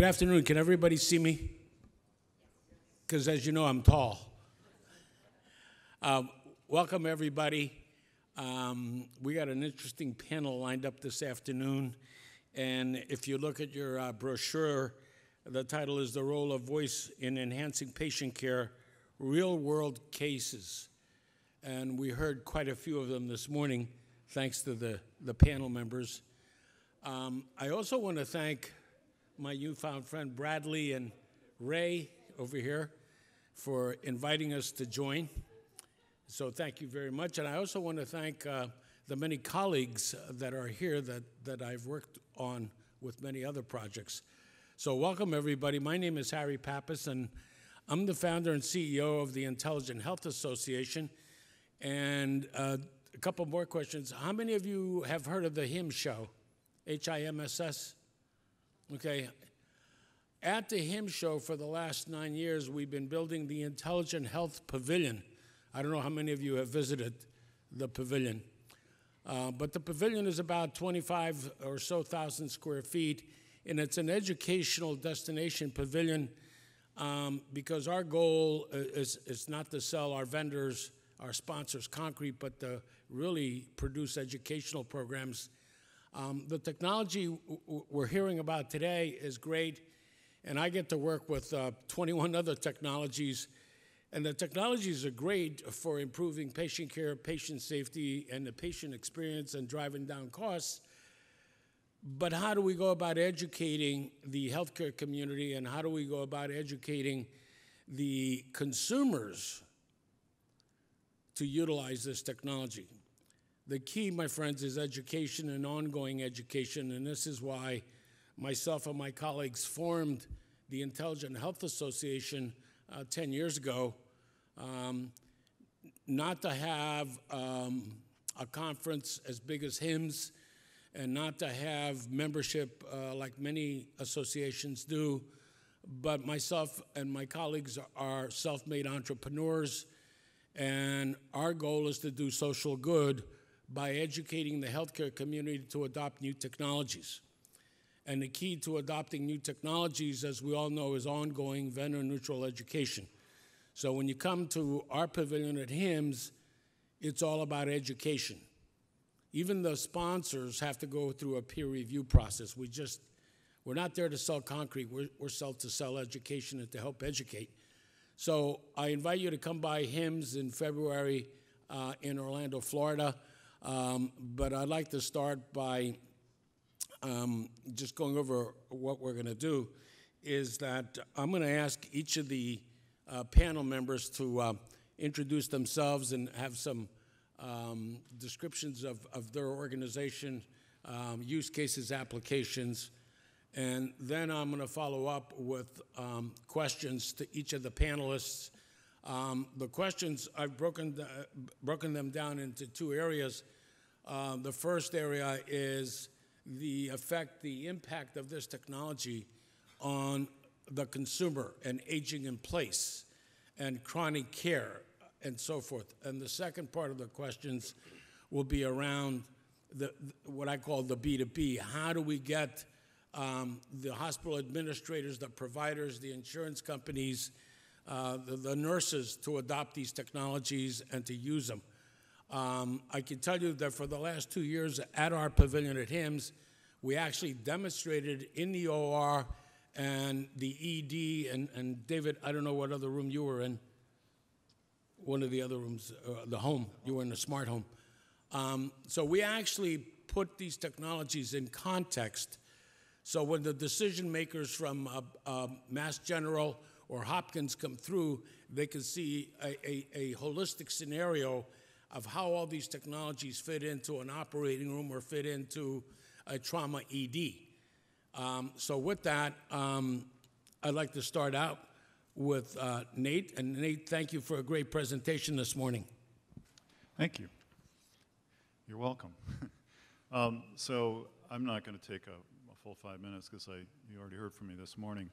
Good afternoon. Can everybody see me? Because as you know, I'm tall. Welcome, everybody. We got an interesting panel lined up this afternoon. And if you look at your brochure, the title is The Role of Voice in Enhancing Patient Care, Real-World Cases. And we heard quite a few of them this morning, thanks to the panel members. I also want to thank my newfound friend Bradley and Ray over here for inviting us to join. So thank you very much. And I also want to thank the many colleagues that are here that I've worked on with many other projects. So welcome, everybody. My name is Harry Pappas, and I'm the founder and CEO of the Intelligent Health Association. And a couple more questions. How many of you have heard of the HIMSS show? HIMSS? Okay. At the HIMSS show for the last 9 years, we've been building the Intelligent Health Pavilion. I don't know how many of you have visited the pavilion. But the pavilion is about 25 or so thousand square feet, and it's an educational destination pavilion because our goal is not to sell our vendors, our sponsors, concrete, but to really produce educational programs. The technology we're hearing about today is great, and I get to work with 21 other technologies, and the technologies are great for improving patient care, patient safety, and the patient experience and driving down costs. But how do we go about educating the healthcare community, and how do we go about educating the consumers to utilize this technology? The key, my friends, is education and ongoing education, and this is why myself and my colleagues formed the Intelligent Health Association 10 years ago, not to have a conference as big as HIMSS and not to have membership like many associations do, but myself and my colleagues are self-made entrepreneurs. And our goal is to do social good by educating the healthcare community to adopt new technologies. And the key to adopting new technologies, as we all know, is ongoing vendor-neutral education. So when you come to our pavilion at HIMSS, it's all about education. Even the sponsors have to go through a peer review process. We're not there to sell concrete. We're to sell education and to help educate. So I invite you to come by HIMSS in February in Orlando, Florida. But I'd like to start by just going over what we're going to do, is that I'm going to ask each of the panel members to introduce themselves and have some descriptions of their organization, use cases, applications. And then I'm going to follow up with questions to each of the panelists. The questions, I've broken them down into two areas. The first area is the impact of this technology on the consumer and aging in place and chronic care and so forth. And the second part of the questions will be around what I call the B2B. How do we get the hospital administrators, the providers, the insurance companies, the nurses to adopt these technologies and to use them? I can tell you that for the last 2 years at our pavilion at HIMSS, we actually demonstrated in the OR and the ED, and David, I don't know what other room you were in, one of the other rooms, the home, you were in the smart home. So we actually put these technologies in context. So when the decision makers from Mass General or Hopkins come through, they can see a holistic scenario of how all these technologies fit into an operating room or fit into a trauma ED. So with that, I'd like to start out with Nate. And Nate, thank you for a great presentation this morning. Thank you. You're welcome. So I'm not going to take full 5 minutes because you already heard from me this morning.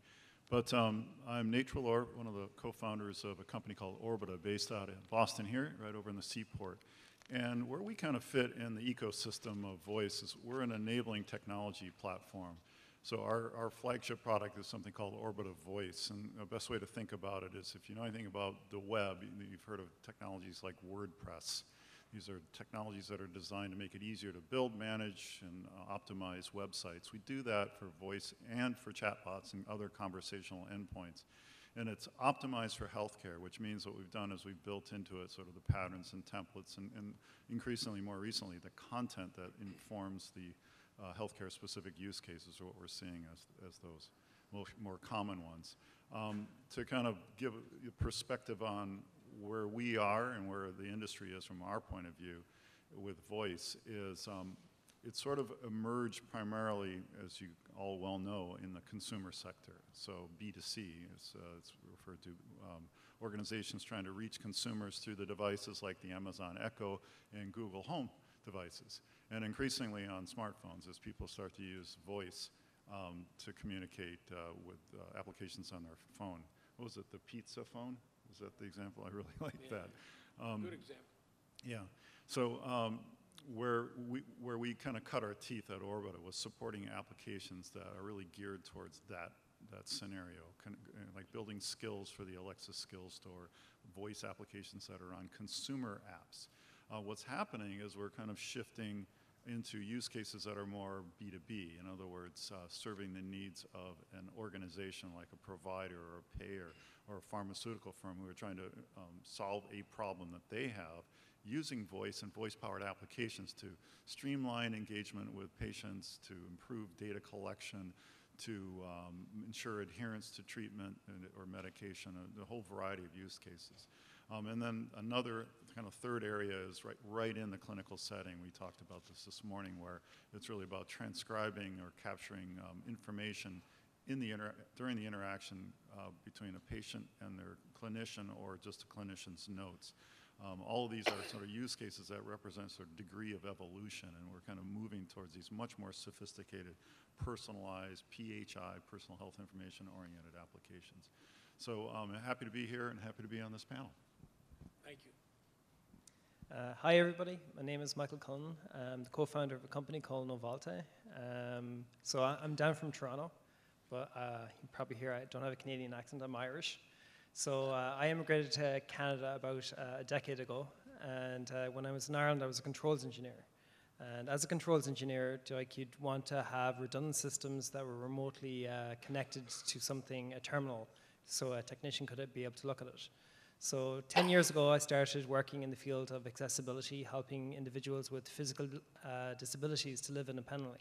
But I'm Nate Treloar, one of the co-founders of a company called Orbita, based out in Boston here, right over in the Seaport. And where we kind of fit in the ecosystem of voice is we're an enabling technology platform. So our flagship product is something called Orbita Voice, and the best way to think about it is if you know anything about the web, you've heard of technologies like WordPress. These are technologies that are designed to make it easier to build, manage, and optimize websites. We do that for voice and for chatbots and other conversational endpoints. And it's optimized for healthcare, which means what we've done is we've built into it sort of the patterns and templates and increasingly more recently the content that informs the healthcare specific use cases are what we're seeing as those more common ones. To kind of give a perspective on where we are and where the industry is from our point of view with voice is it sort of emerged primarily, as you all well know, in the consumer sector. So B2C is it's referred to organizations trying to reach consumers through the devices like the Amazon Echo and Google Home devices. And increasingly on smartphones as people start to use voice to communicate with applications on their phone. What was it, the pizza phone? Is that the example? I really like that. Good example. Yeah. So where we kind of cut our teeth at Orbita was supporting applications that are really geared towards that scenario, like building skills for the Alexa Skills Store, voice applications that are on consumer apps. What's happening is we're kind of shifting into use cases that are more B2B. In other words, serving the needs of an organization like a provider or a payer or a pharmaceutical firm who are trying to solve a problem that they have using voice and voice-powered applications to streamline engagement with patients, to improve data collection, to ensure adherence to treatment or medication, a whole variety of use cases. And then another kind of third area is right in the clinical setting. We talked about this morning, where it's really about transcribing or capturing information in the during the interaction between a patient and their clinician, or just a clinician's notes. All of these are sort of use cases that represent sort of degree of evolution, and we're kind of moving towards these much more sophisticated, personalized, PHI, personal health information oriented applications. So I'm happy to be here and happy to be on this panel. Thank you. Hi, everybody. My name is Michael Cullen. I'm the co-founder of a company called Novalte. So I'm down from Toronto, but you can probably hear I don't have a Canadian accent. I'm Irish. So I immigrated to Canada about a decade ago. And when I was in Ireland, I was a controls engineer. And as a controls engineer, you'd want to have redundant systems that were remotely connected to something, a terminal, so a technician could be able to look at it. So 10 years ago, I started working in the field of accessibility, helping individuals with physical disabilities to live independently,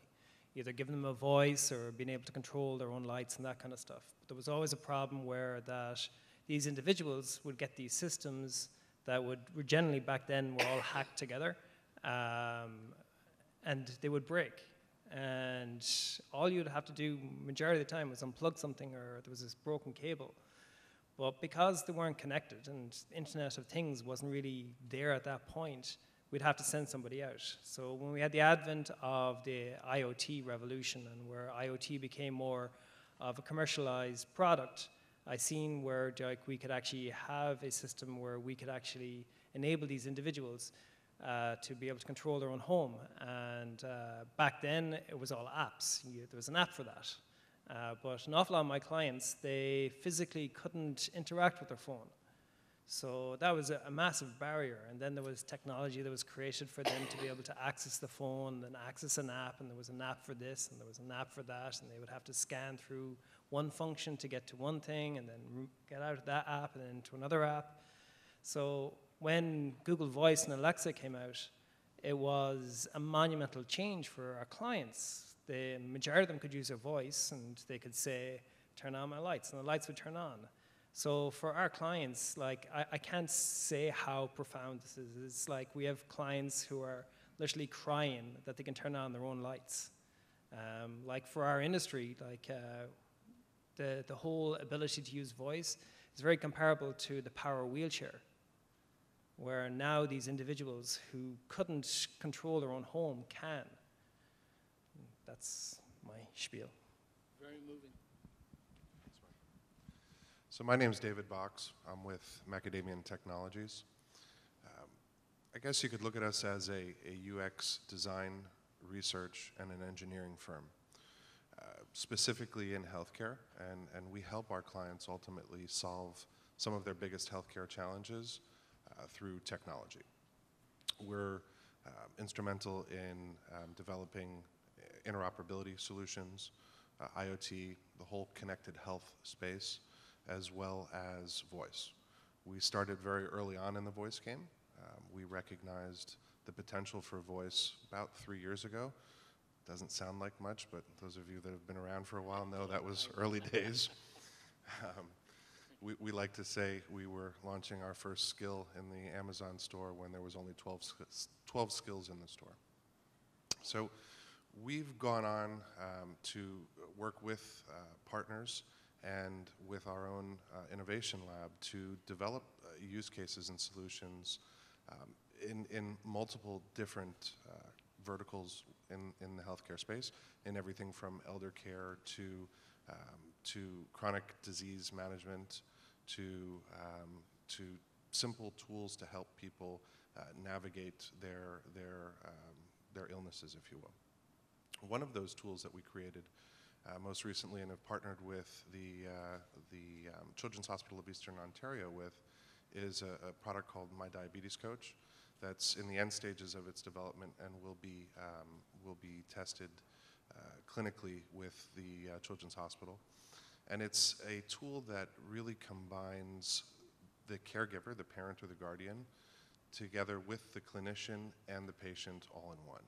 either giving them a voice or being able to control their own lights and that kind of stuff. But there was always a problem where that these individuals would get these systems that were generally back then were all hacked together, and they would break. And all you'd have to do majority of the time was unplug something, or there was this broken cable. Well, because they weren't connected and Internet of Things wasn't really there at that point, we'd have to send somebody out. So when we had the advent of the IoT revolution and where IoT became more of a commercialized product, I seen where we could actually have a system where we could actually enable these individuals to be able to control their own home. And back then, it was all apps. There was an app for that. But an awful lot of my clients, they physically couldn't interact with their phone. So that was a massive barrier. And then there was technology that was created for them to be able to access the phone, then access an app, and there was an app for this, and there was an app for that, and they would have to scan through one function to get to one thing, and then get out of that app, and then to another app. So when Google Voice and Alexa came out, it was a monumental change for our clients. The majority of them could use their voice, and they could say, turn on my lights, and the lights would turn on. So for our clients, like, I can't say how profound this is. It's like we have clients who are literally crying that they can turn on their own lights. Like for our industry, like the whole ability to use voice is very comparable to the power wheelchair, where now these individuals who couldn't control their own home can. That's my spiel. Very moving. So my name's David Box. I'm with Macadamian Technologies. I guess you could look at us as a UX design, research, and an engineering firm. specifically in healthcare, and we help our clients ultimately solve some of their biggest healthcare challenges through technology. We're instrumental in developing interoperability solutions, IoT, the whole connected health space, as well as voice. We started very early on in the voice game. We recognized the potential for voice about 3 years ago. Doesn't sound like much, but those of you that have been around for a while know that was early days. We like to say we were launching our first skill in the Amazon store when there was only 12 skills in the store. So we've gone on to work with partners and with our own innovation lab to develop use cases and solutions in multiple different verticals in the healthcare space, in everything from elder care to chronic disease management, to simple tools to help people navigate their illnesses, if you will. One of those tools that we created most recently and have partnered with the Children's Hospital of Eastern Ontario with is a product called My Diabetes Coach that's in the end stages of its development and will be tested clinically with the Children's Hospital. And it's a tool that really combines the caregiver, the parent or the guardian, together with the clinician and the patient all in one.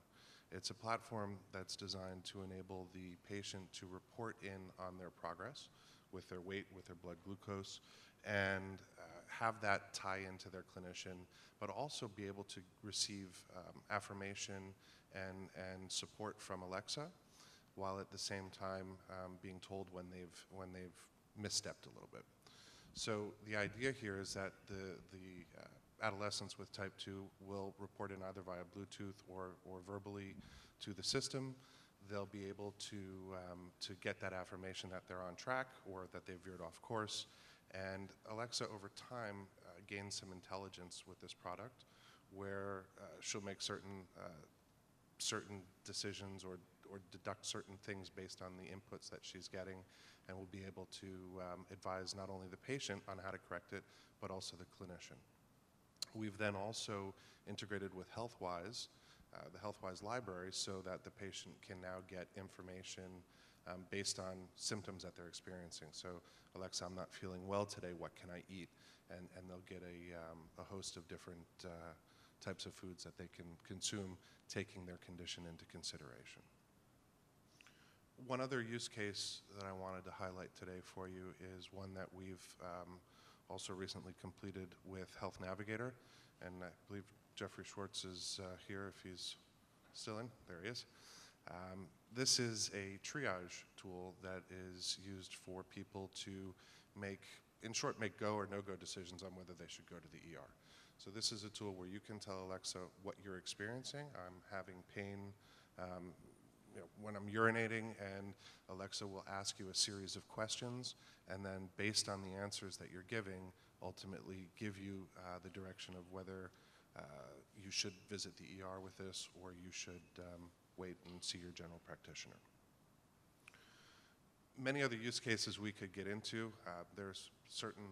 It's a platform that's designed to enable the patient to report in on their progress with their weight, with their blood glucose, and have that tie into their clinician, but also be able to receive affirmation and support from Alexa, while at the same time being told when they've misstepped a little bit. So the idea here is that the adolescents with type 2 will report in either via Bluetooth or verbally to the system. They'll be able to get that affirmation that they're on track or that they've veered off course. And Alexa, over time, gains some intelligence with this product where she'll make certain decisions or deduct certain things based on the inputs that she's getting, and will be able to advise not only the patient on how to correct it, but also the clinician. We've then also integrated with Healthwise, the Healthwise library, so that the patient can now get information based on symptoms that they're experiencing. So, Alexa, I'm not feeling well today, what can I eat? And they'll get a host of different types of foods that they can consume, taking their condition into consideration. One other use case that I wanted to highlight today for you is one that we've also recently completed with Health Navigator, and I believe Jeffrey Schwartz is here if he's still in. There he is. This is a triage tool that is used for people to make, in short, make go or no-go decisions on whether they should go to the ER. So this is a tool where you can tell Alexa what you're experiencing. I'm having pain when I'm urinating, and Alexa will ask you a series of questions, and then based on the answers that you're giving, ultimately give you the direction of whether you should visit the ER with this, or you should wait and see your general practitioner. Many other use cases we could get into. There's certain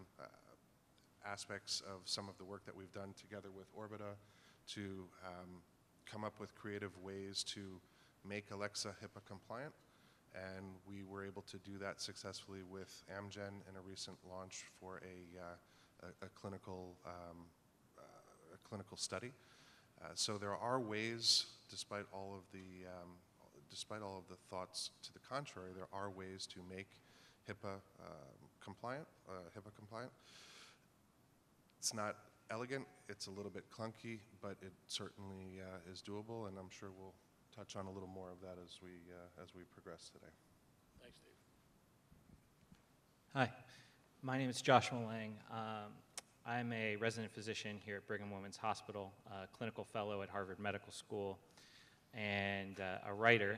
aspects of some of the work that we've done together with Orbita to come up with creative ways to make Alexa HIPAA compliant, and we were able to do that successfully with Amgen in a recent launch for a clinical study. So there are ways, despite all of the thoughts to the contrary, there are ways to make HIPAA compliant. It's not elegant. It's a little bit clunky, but it certainly is doable, and I'm sure we'll touch on a little more of that as we progress today. Thanks, Dave. Hi, my name is Joshua Lang. I'm a resident physician here at Brigham Women's Hospital, a clinical fellow at Harvard Medical School, and a writer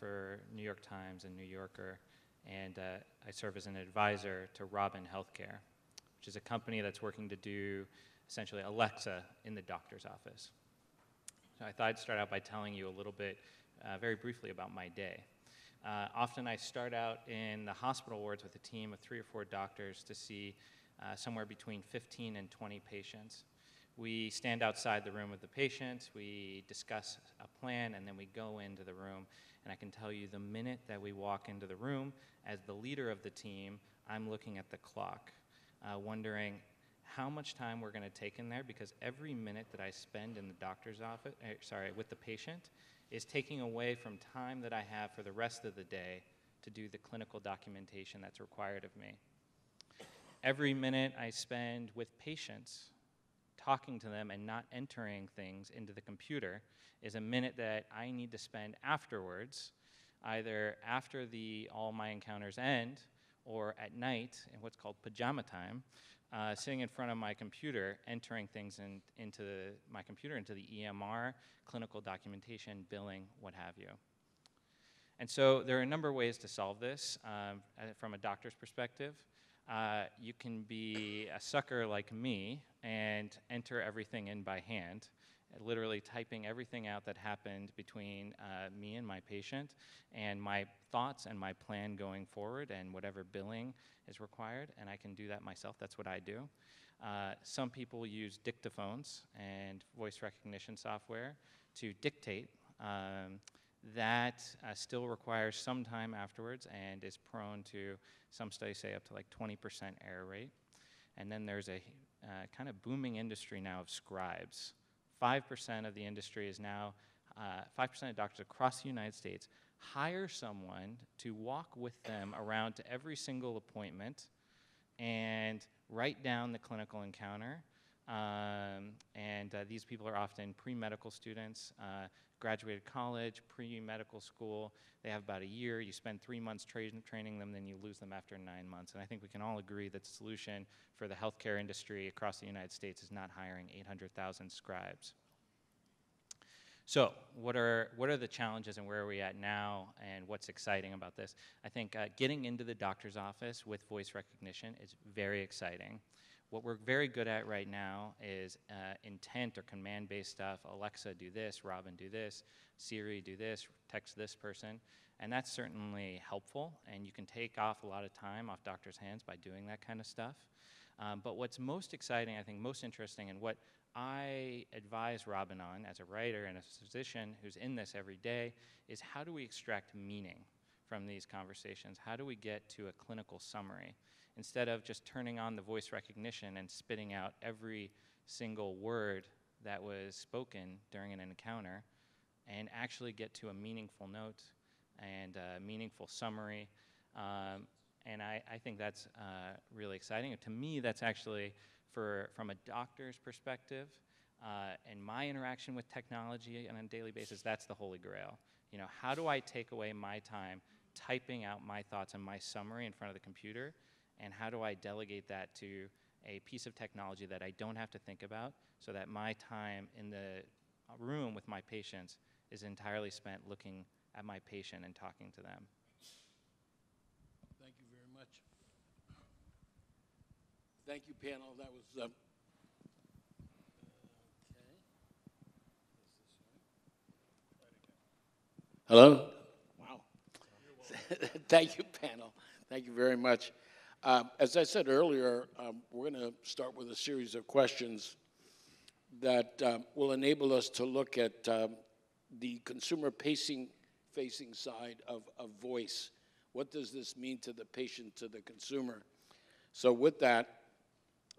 for New York Times and New Yorker, and I serve as an advisor to Robin Healthcare, which is a company that's working to do essentially Alexa in the doctor's office. So I thought I'd start out by telling you a little bit, very briefly, about my day. Often I start out in the hospital wards with a team of 3 or 4 doctors to see somewhere between 15 and 20 patients. We stand outside the room with the patients, we discuss a plan, and then we go into the room. And I can tell you the minute that we walk into the room, as the leader of the team, I'm looking at the clock, wondering how much time we're going to take in there, because every minute that I spend in the doctor's office, with the patient, is taking away from time that I have for the rest of the day to do the clinical documentation that's required of me. Every minute I spend with patients, talking to them and not entering things into the computer, is a minute that I need to spend afterwards, either after all my encounters end or at night in what's called pajama time, sitting in front of my computer, entering things into the EMR, clinical documentation, billing, what have you. And so there are a number of ways to solve this from a doctor's perspective. You can be a sucker like me and enter everything in by hand, literally typing everything out that happened between me and my patient and my thoughts and my plan going forward and whatever billing is required, and I can do that myself. That's what I do. Some people use dictaphones and voice recognition software to dictate. That still requires some time afterwards and is prone to, some studies say, up to like 20% error rate. And then there's a kind of booming industry now of scribes. 5% of the industry is now, 5% of doctors across the United States hire someone to walk with them around to every single appointment and write down the clinical encounter. These people are often pre-medical students, graduated college, pre-medical school. They have about a year. You spend 3 months training them, then you lose them after 9 months. And I think we can all agree that the solution for the healthcare industry across the United States is not hiring 800,000 scribes. So what are the challenges and where are we at now and what's exciting about this? I think getting into the doctor's office with voice recognition is very exciting. What we're very good at right now is intent or command-based stuff. Alexa, do this. Robin, do this. Siri, do this. Text this person. And that's certainly helpful, and you can take off a lot of time off doctors' hands by doing that kind of stuff. But what's most exciting, I think most interesting, and what I advise Robin on as a writer and a physician who's in this every day, is how do we extract meaning from these conversations? How do we get to a clinical summary? Instead of just turning on the voice recognition and spitting out every single word that was spoken during an encounter, and actually get to a meaningful note and a meaningful summary. And I think that's really exciting. And to me, that's actually, from a doctor's perspective, and my interaction with technology on a daily basis, that's the holy grail. You know, how do I take away my time typing out my thoughts and my summary in front of the computer? And how do I delegate that to a piece of technology that I don't have to think about, so that my time in the room with my patients is entirely spent looking at my patient and talking to them? Thank you very much. Thank you, panel. That was Hello? Wow. Thank you, panel. Thank you very much. As I said earlier, we're going to start with a series of questions that will enable us to look at the consumer-facing side of voice. What does this mean to the patient, to the consumer? So with that,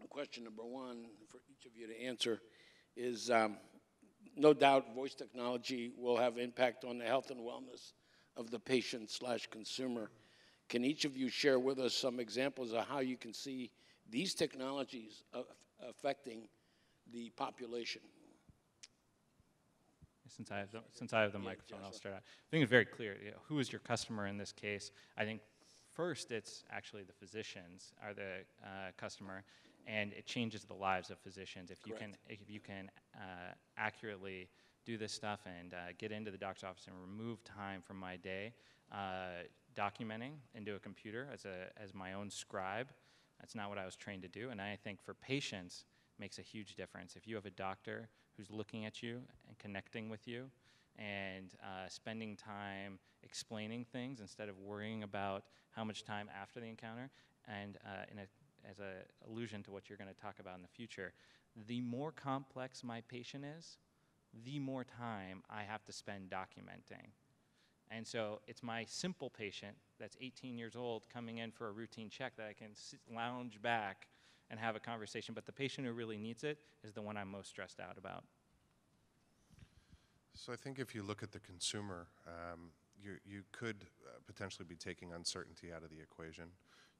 question number one for each of you to answer is, no doubt voice technology will have impact on the health and wellness of the patient/consumer. Can each of you share with us some examples of how you can see these technologies affecting the population? Since I have the microphone, Joshua. I'll start out. I think it's very clear. You know, who is your customer in this case? I think first it's actually the physicians are the customer, and it changes the lives of physicians. If you can accurately do this stuff and get into the doctor's office and remove time from my day, documenting into a computer as my own scribe. That's not what I was trained to do, and I think for patients makes a huge difference. If you have a doctor who's looking at you and connecting with you and spending time explaining things instead of worrying about how much time after the encounter. And as an allusion to what you're going to talk about in the future, the more complex my patient is, the more time I have to spend documenting. And so it's my simple patient that's 18 years old coming in for a routine check that I can lounge back and have a conversation, but the patient who really needs it is the one I'm most stressed out about. So I think if you look at the consumer, you could potentially be taking uncertainty out of the equation.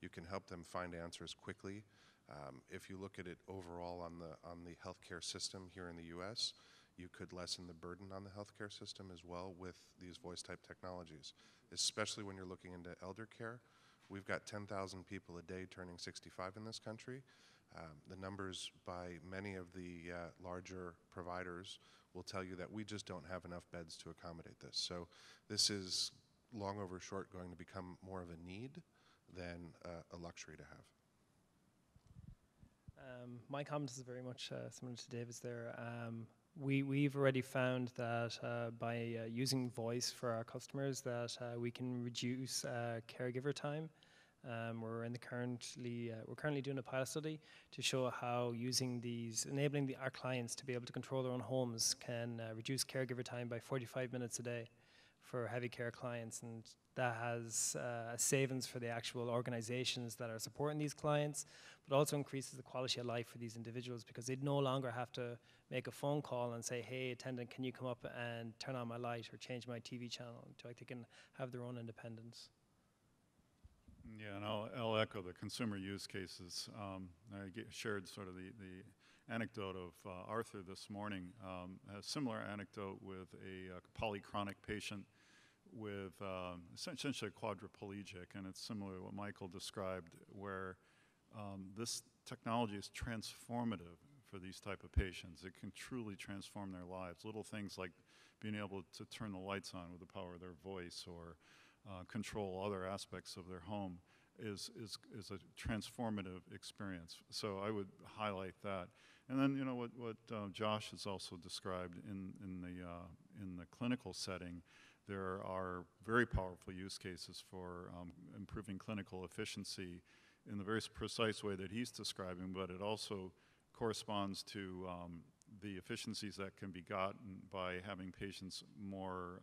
You can help them find answers quickly. If you look at it overall on the healthcare system here in the U.S., you could lessen the burden on the healthcare system as well with these voice-type technologies, especially when you're looking into elder care. We've got 10,000 people a day turning 65 in this country. The numbers by many of the larger providers will tell you that we just don't have enough beds to accommodate this. So this is, long over short, going to become more of a need than a luxury to have. My comment is very much similar to David's there. We've already found that by using voice for our customers that we can reduce caregiver time. We're currently doing a pilot study to show how using these, enabling our clients to be able to control their own homes can reduce caregiver time by 45 minutes a day for heavy care clients, and that has savings for the actual organizations that are supporting these clients, but also increases the quality of life for these individuals because they no longer have to make a phone call and say, hey, attendant, can you come up and turn on my light or change my TV channel? So they can have their own independence. Yeah, and I'll echo the consumer use cases. I shared sort of the anecdote of Arthur this morning, a similar anecdote with a polychronic patient with essentially a quadriplegic, and it's similar to what Michael described, where this technology is transformative for these type of patients. It can truly transform their lives. Little things like being able to turn the lights on with the power of their voice, or control other aspects of their home is a transformative experience. So I would highlight that. And then, you know, what Josh has also described in the clinical setting, there are very powerful use cases for improving clinical efficiency in the very precise way that he's describing, but it also corresponds to the efficiencies that can be gotten by having patients more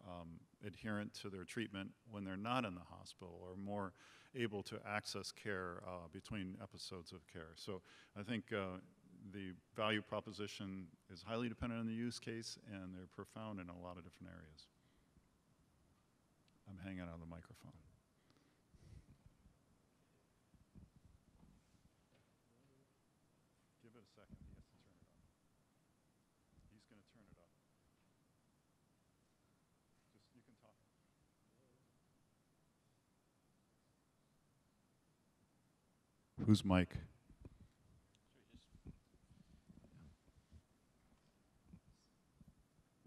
adherent to their treatment when they're not in the hospital, or more able to access care between episodes of care. So I think the value proposition is highly dependent on the use case, and they're profound in a lot of different areas. I'm hanging on the microphone. Give it a second. He has to turn it on. He's going to turn it up. Just, you can talk. Who's Mike?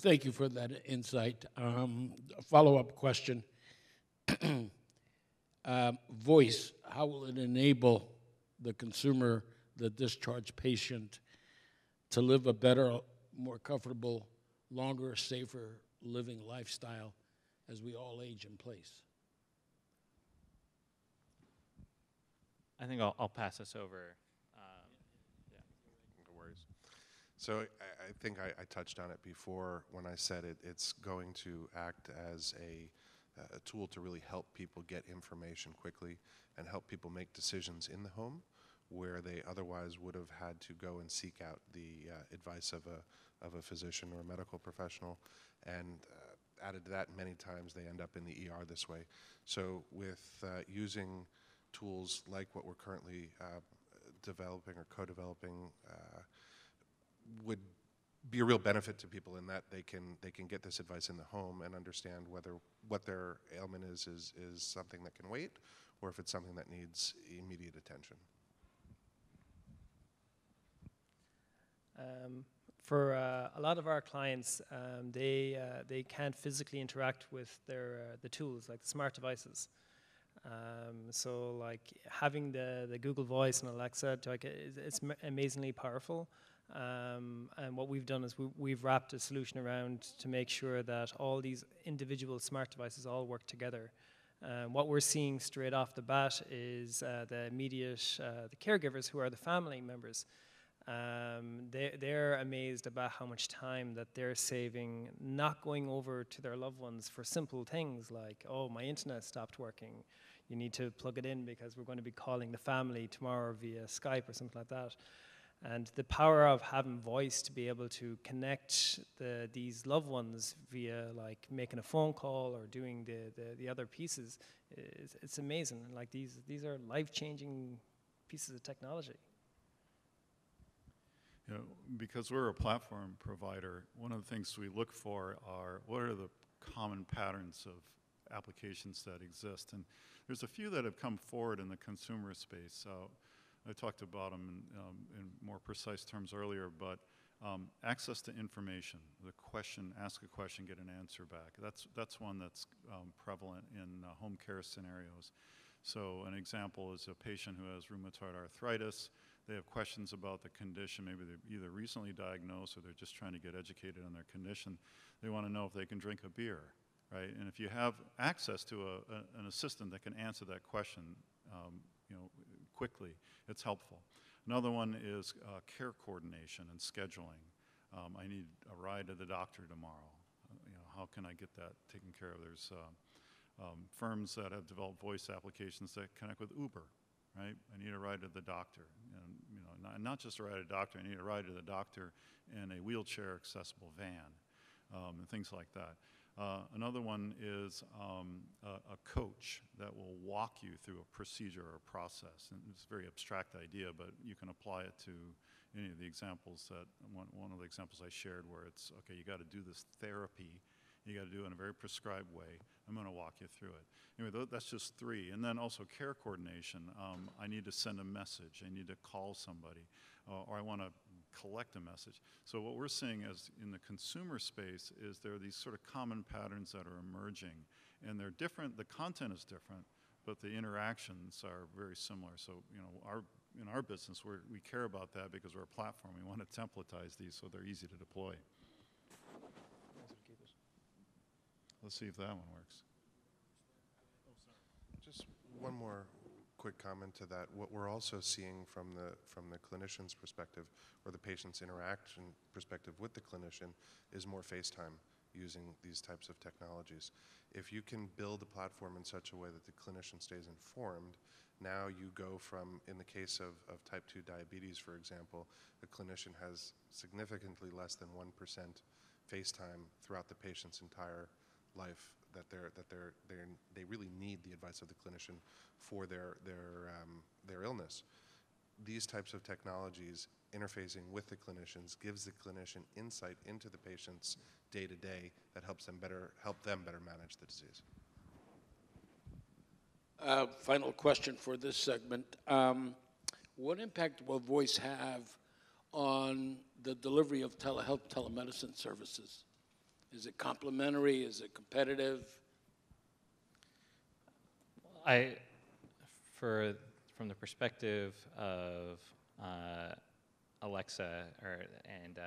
Thank you for that insight. A follow-up question. Voice, how will it enable the consumer, the discharged patient, to live a better, more comfortable, longer, safer living lifestyle as we all age in place? I think I'll pass this over. Yeah. No worries. So I think I touched on it before when I said it's going to act as a tool to really help people get information quickly and help people make decisions in the home where they otherwise would have had to go and seek out the advice of a physician or a medical professional. And added to that, many times they end up in the ER this way. So with using tools like what we're currently developing or co-developing, would be a real benefit to people in that they can get this advice in the home and understand whether what their ailment is something that can wait, or if it's something that needs immediate attention. For a lot of our clients, they can't physically interact with their the tools like the smart devices. So like having the Google Voice and Alexa, it's amazingly powerful. And what we've done is we've wrapped a solution around to make sure that all these individual smart devices all work together. What we're seeing straight off the bat is the immediate, the caregivers who are the family members, they're amazed about how much time that they're saving, not going over to their loved ones for simple things like, oh, my internet stopped working, you need to plug it in because we're going to be calling the family tomorrow via Skype or something like that. And the power of having voice to be able to connect these loved ones via like making a phone call or doing the other pieces, it's amazing. Like these are life-changing pieces of technology. You know, because we're a platform provider, one of the things we look for are what are the common patterns of applications that exist. And there's a few that have come forward in the consumer space. So I talked about them in more precise terms earlier, but access to information, the question, ask a question, get an answer back. That's one that's prevalent in home care scenarios. So an example is a patient who has rheumatoid arthritis. They have questions about the condition. Maybe they're either recently diagnosed or they're just trying to get educated on their condition. They want to know if they can drink a beer, right? And if you have access to an assistant that can answer that question, you know, quickly, it's helpful. Another one is care coordination and scheduling. I need a ride to the doctor tomorrow. You know, how can I get that taken care of? There's firms that have developed voice applications that connect with Uber, right? I need a ride to the doctor, and you know, not just a ride to the doctor. I need a ride to the doctor in a wheelchair-accessible van, and things like that. Another one is a coach that will walk you through a procedure or a process. And it's a very abstract idea, but you can apply it to any of the examples that, one of the examples I shared where it's, okay, you gotta do this therapy, you gotta do it in a very prescribed way, I'm gonna walk you through it. Anyway, that's just three. And then also care coordination. I need to send a message, I need to call somebody, or I wanna collect a message. So what we're seeing as in the consumer space is there are these sort of common patterns that are emerging, and they're different, the content is different, but the interactions are very similar. So, you know, in our business, we care about that because we're a platform. We want to templatize these so they're easy to deploy. Let's see if that one works. Just one more quick comment to that. What we're also seeing from the clinician's perspective, or the patient's interaction perspective with the clinician, is more FaceTime using these types of technologies. If you can build a platform in such a way that the clinician stays informed, now you go from, in the case of type 2 diabetes, for example, the clinician has significantly less than 1% FaceTime throughout the patient's entire life. They really need the advice of the clinician for their illness. These types of technologies interfacing with the clinicians gives the clinician insight into the patient's day-to-day that helps them better manage the disease. Final question for this segment. What impact will voice have on the delivery of telehealth, telemedicine services? Is it complementary? Is it competitive? From the perspective of Alexa and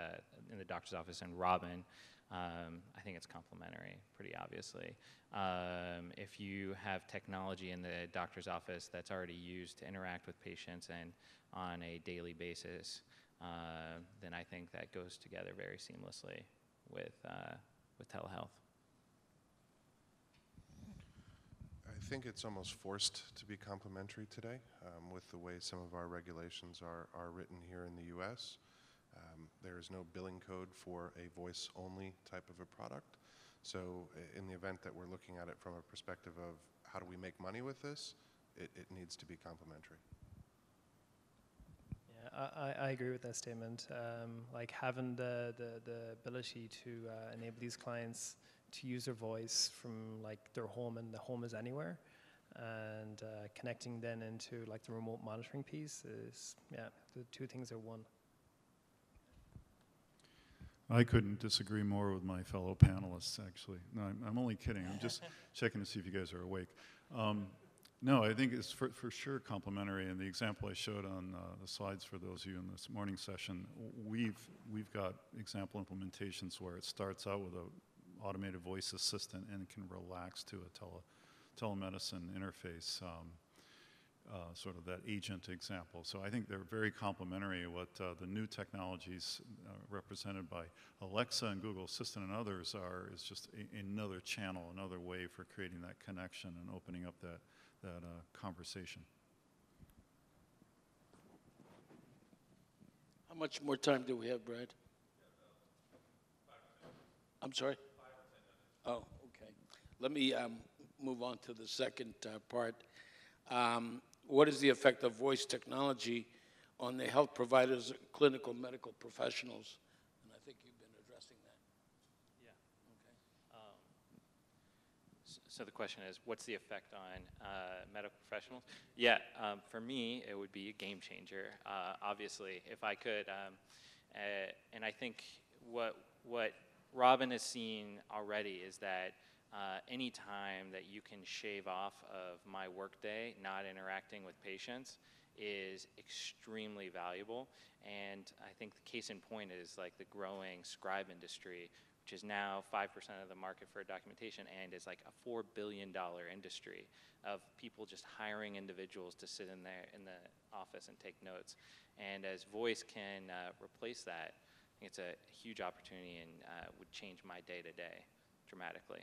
in the doctor's office and Robin, I think it's complementary, pretty obviously. If you have technology in the doctor's office that's already used to interact with patients and on a daily basis, then I think that goes together very seamlessly with telehealth. I think it's almost forced to be complementary today with the way some of our regulations are written here in the US. There is no billing code for a voice-only type of a product. So in the event that we're looking at it from a perspective of how do we make money with this, it needs to be complementary. I agree with that statement. Like having the ability to enable these clients to use their voice from like their home, and the home is anywhere, and connecting then into like the remote monitoring piece is, yeah, the two things are one. I couldn't disagree more with my fellow panelists, actually. No, I'm only kidding. I'm just checking to see if you guys are awake. No, I think it's for sure complementary, and the example I showed on the slides for those of you in this morning session, we've got example implementations where it starts out with an automated voice assistant and it can relax to a telemedicine interface, sort of that agent example. So I think they're very complementary. What the new technologies represented by Alexa and Google Assistant and others are is just another channel, another way for creating that connection and opening up that conversation. How much more time do we have, Brad? Yeah, 5 or 10. I'm sorry? 5 or 10 minutes. Oh, okay. Let me move on to the second part. What is the effect of voice technology on the health providers, clinical medical professionals? And I think you've been addressing that. Yeah. Okay. So the question is, what's the effect on medical professionals? Yeah, for me, it would be a game changer, obviously, if I could. And I think what Robin has seen already is that any time that you can shave off of my workday, not interacting with patients, is extremely valuable. And I think the case in point is like the growing scribe industry, which is now 5% of the market for documentation and is like a $4 billion industry of people just hiring individuals to sit in there in the office and take notes. And as voice can replace that, I think it's a huge opportunity and would change my day-to-day dramatically.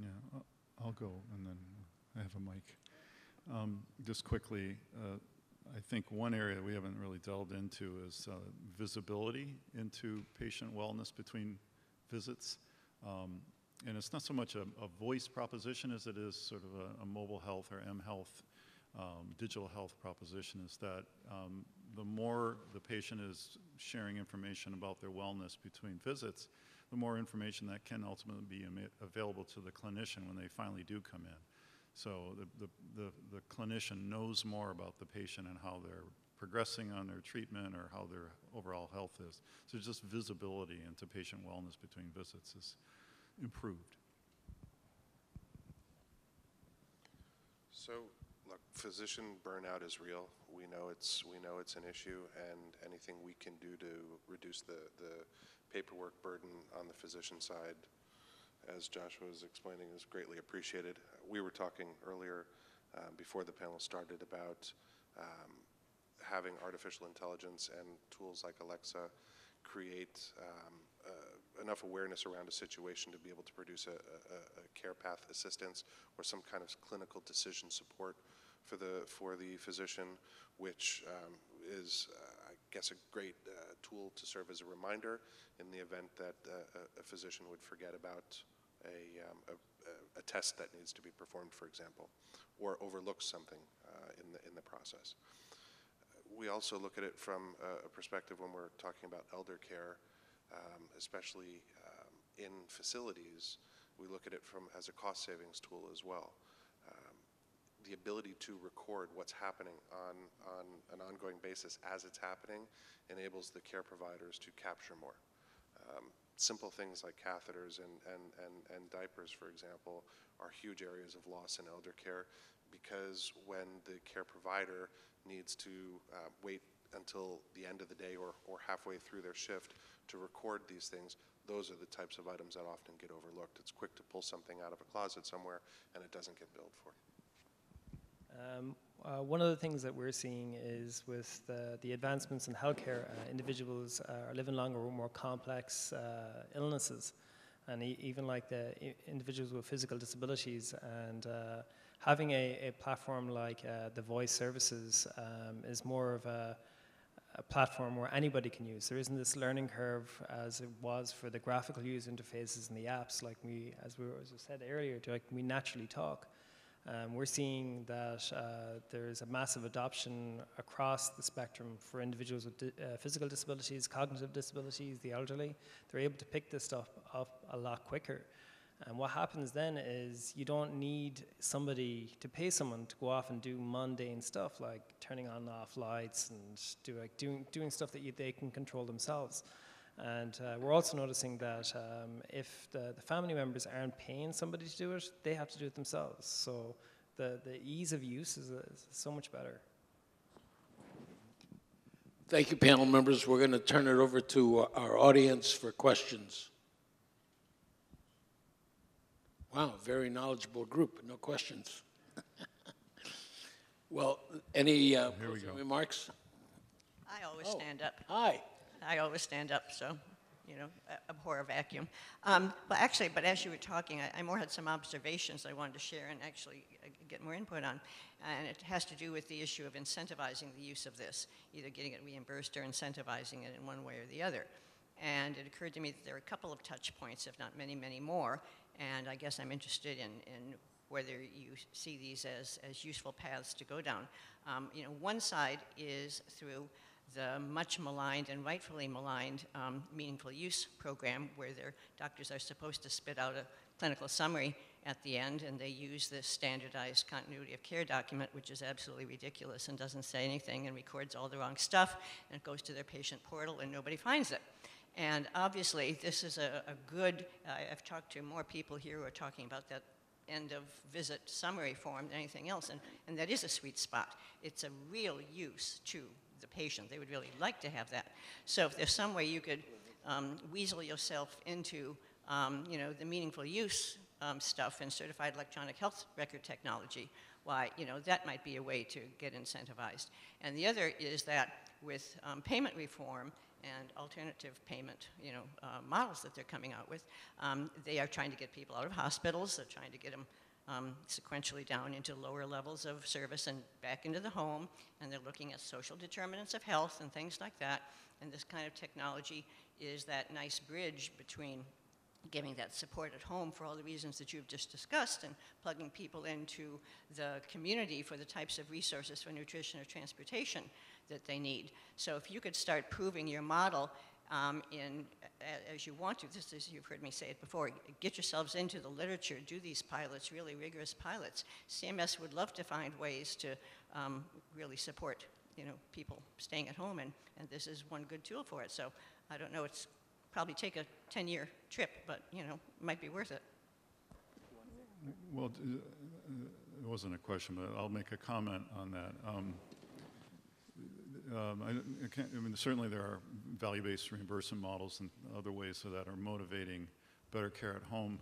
Yeah, I'll go, and then I have a mic. Just quickly, I think one area we haven't really delved into is visibility into patient wellness between visits. And it's not so much a voice proposition as it is sort of a mobile health or mHealth, digital health proposition, is that the more the patient is sharing information about their wellness between visits, the more information that can ultimately be available to the clinician when they finally do come in. So the clinician knows more about the patient and how they're progressing on their treatment or how their overall health is. So just visibility into patient wellness between visits is improved. So look, physician burnout is real. We know it's an issue, and anything we can do to reduce the paperwork burden on the physician side, as Joshua was explaining, is greatly appreciated. We were talking earlier before the panel started about having artificial intelligence and tools like Alexa create enough awareness around a situation to be able to produce a care path assistance or some kind of clinical decision support for the physician, which is I guess a great tool to serve as a reminder in the event that a physician would forget about a test that needs to be performed, for example, or overlook something in the process. We also look at it from a perspective when we're talking about elder care, especially in facilities. We look at it as a cost savings tool as well. The ability to record what's happening on an ongoing basis as it's happening enables the care providers to capture more. Simple things like catheters and diapers, for example, are huge areas of loss in elder care, because when the care provider needs to wait until the end of the day or halfway through their shift to record these things, those are the types of items that often get overlooked. It's quick to pull something out of a closet somewhere and it doesn't get billed for. One of the things that we're seeing is with the advancements in healthcare, individuals are living longer with more complex illnesses, and even like the individuals with physical disabilities. And having a platform like the voice services is more of a platform where anybody can use. There isn't this learning curve as it was for the graphical user interfaces and the apps, like as we said earlier, like we naturally talk. We're seeing that there's a massive adoption across the spectrum for individuals with physical disabilities, cognitive disabilities, the elderly. They're able to pick this stuff up a lot quicker. And what happens then is you don't need somebody to pay someone to go off and do mundane stuff like turning on and off lights and doing stuff that they can control themselves. And we're also noticing that if the family members aren't paying somebody to do it, they have to do it themselves. So the ease of use is so much better. Thank you, panel members. We're going to turn it over to our audience for questions. Wow, very knowledgeable group, no questions. Well, any remarks? I always stand up. Hi. I always stand up, so, you know, abhor a vacuum. Well, actually, but as you were talking, I more had some observations I wanted to share and actually get more input on. And it has to do with the issue of incentivizing the use of this, either getting it reimbursed or incentivizing it in one way or the other. And it occurred to me that there are a couple of touch points, if not many, many more. And I guess I'm interested in whether you see these as useful paths to go down. You know, one side is through the much maligned and rightfully maligned meaningful use program, where their doctors are supposed to spit out a clinical summary at the end, and they use this standardized continuity of care document, which is absolutely ridiculous and doesn't say anything and records all the wrong stuff, and it goes to their patient portal and nobody finds it. And obviously this is a good, I've talked to more people here who are talking about that end of visit summary form than anything else, and that is a sweet spot. It's a real use to the patient. They would really like to have that. So if there's some way you could weasel yourself into you know, the meaningful use stuff and certified electronic health record technology, why, you know, that might be a way to get incentivized. And the other is that with payment reform and alternative payment, you know, models that they're coming out with, they are trying to get people out of hospitals. They're trying to get them sequentially down into lower levels of service and back into the home, and they're looking at social determinants of health and things like that, and this kind of technology is that nice bridge between giving that support at home for all the reasons that you've just discussed and plugging people into the community for the types of resources for nutrition or transportation that they need. So if you could start proving your model as you want to, this is, you've heard me say it before, get yourselves into the literature, do these pilots, really rigorous pilots. CMS would love to find ways to really support, you know, people staying at home, and this is one good tool for it. So I don't know, it's probably take a 10-year trip, but you know, it might be worth it. Well, it wasn't a question, but I'll make a comment on that. I can't, I mean, certainly there are value-based reimbursement models and other ways so that are motivating better care at home.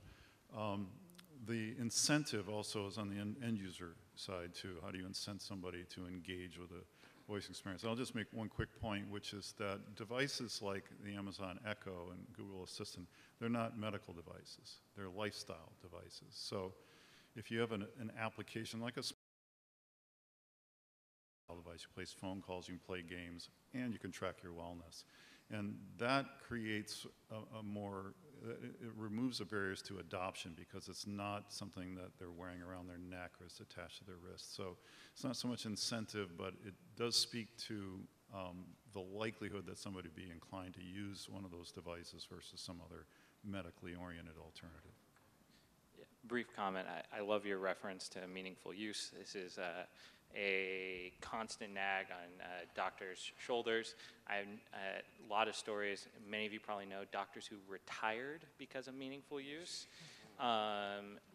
The incentive also is on the end user side too. How do you incent somebody to engage with a voice experience? I'll just make one quick point, which is that devices like the Amazon Echo and Google Assistant, they're not medical devices. They're lifestyle devices. So if you have an application like a device, you place phone calls, you can play games, and you can track your wellness. And that creates a more, it removes the barriers to adoption because it's not something that they're wearing around their neck or it's attached to their wrist. So it's not so much incentive, but it does speak to the likelihood that somebody would be inclined to use one of those devices versus some other medically oriented alternative. Yeah, brief comment. I love your reference to meaningful use. This is a constant nag on doctors' shoulders. I have a lot of stories, many of you probably know, doctors who retired because of meaningful use,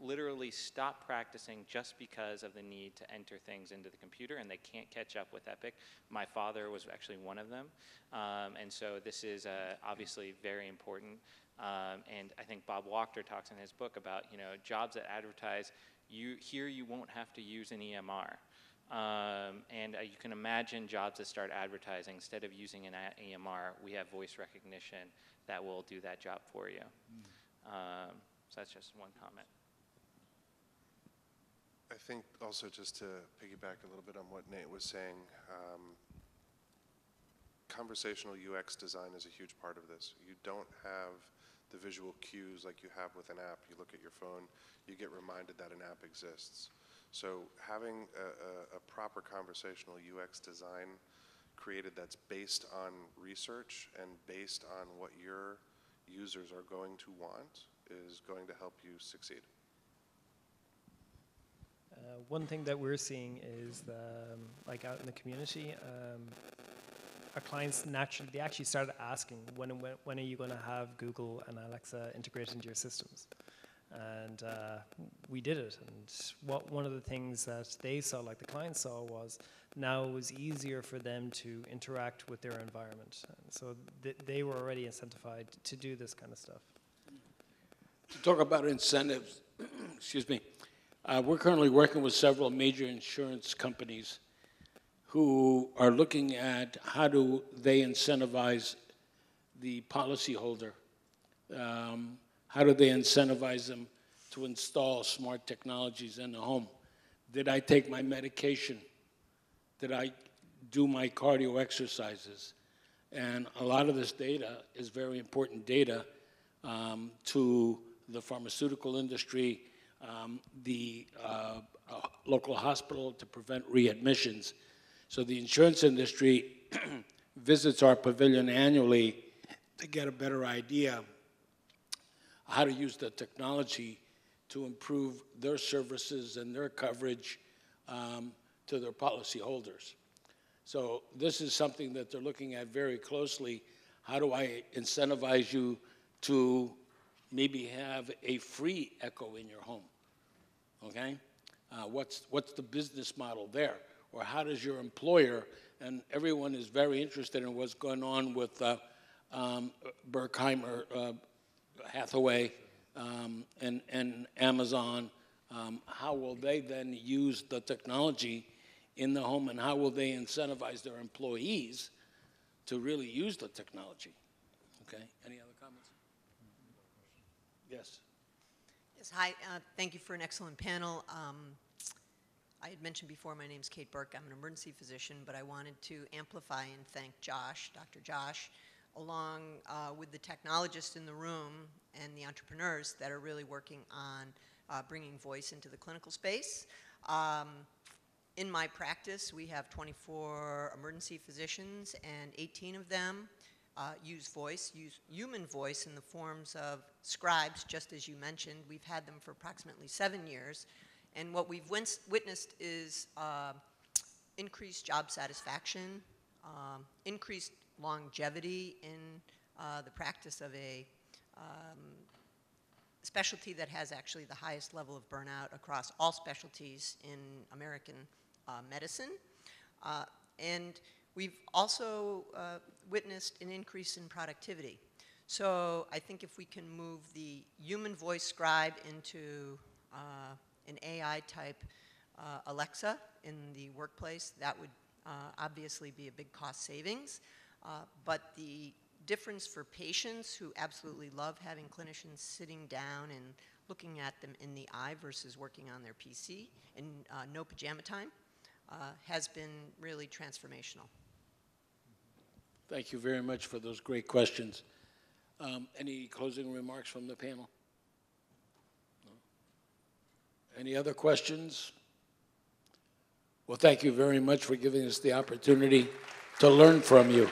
literally stopped practicing just because of the need to enter things into the computer, and they can't catch up with Epic. My father was actually one of them, and so this is obviously very important, and I think Bob Wachter talks in his book about, you know, jobs that advertise, you won't have to use an EMR. And you can imagine jobs that start advertising, instead of using an EMR, we have voice recognition that will do that job for you. So that's just one comment. I think also just to piggyback a little bit on what Nate was saying, conversational UX design is a huge part of this. You don't have the visual cues like you have with an app. You look at your phone, you get reminded that an app exists. So having a proper conversational UX design created that's based on research and based on what your users are going to want is going to help you succeed. One thing that we're seeing is, like out in the community, our clients naturally, they actually started asking, when are you going to have Google and Alexa integrated into your systems? And we did it. And one of the things that they saw, like the client saw, was now it was easier for them to interact with their environment. And so they were already incentivized to do this kind of stuff. To talk about incentives, excuse me, we're currently working with several major insurance companies who are looking at how do they incentivize the policyholder. How do they incentivize them to install smart technologies in the home? Did I take my medication? Did I do my cardio exercises? And a lot of this data is very important data to the pharmaceutical industry, the local hospital to prevent readmissions. So the insurance industry visits our pavilion annually to get a better idea how to use the technology to improve their services and their coverage to their policyholders. So this is something that they're looking at very closely. How do I incentivize you to maybe have a free Echo in your home? Okay? What's the business model there? Or how does your employer, and everyone is very interested in what's going on with Berkshire Hathaway and Amazon, how will they then use the technology in the home, and how will they incentivize their employees to really use the technology? Okay, any other comments? Yes. Yes, hi, thank you for an excellent panel. I had mentioned before, my name's Kate Burke, I'm an emergency physician, but I wanted to amplify and thank Josh, Dr. Josh, along with the technologists in the room and the entrepreneurs that are really working on bringing voice into the clinical space. In my practice, we have 24 emergency physicians, and 18 of them use voice, use human voice in the forms of scribes, just as you mentioned. We've had them for approximately 7 years, and what we've witnessed is increased job satisfaction, increased longevity in the practice of a specialty that has actually the highest level of burnout across all specialties in American medicine. And we've also witnessed an increase in productivity. So I think if we can move the human voice scribe into an AI type Alexa in the workplace, that would obviously be a big cost savings. But the difference for patients who absolutely love having clinicians sitting down and looking at them in the eye versus working on their PC in no pajama time has been really transformational. Thank you very much for those great questions. Any closing remarks from the panel? No? Any other questions? Well, thank you very much for giving us the opportunity to learn from you.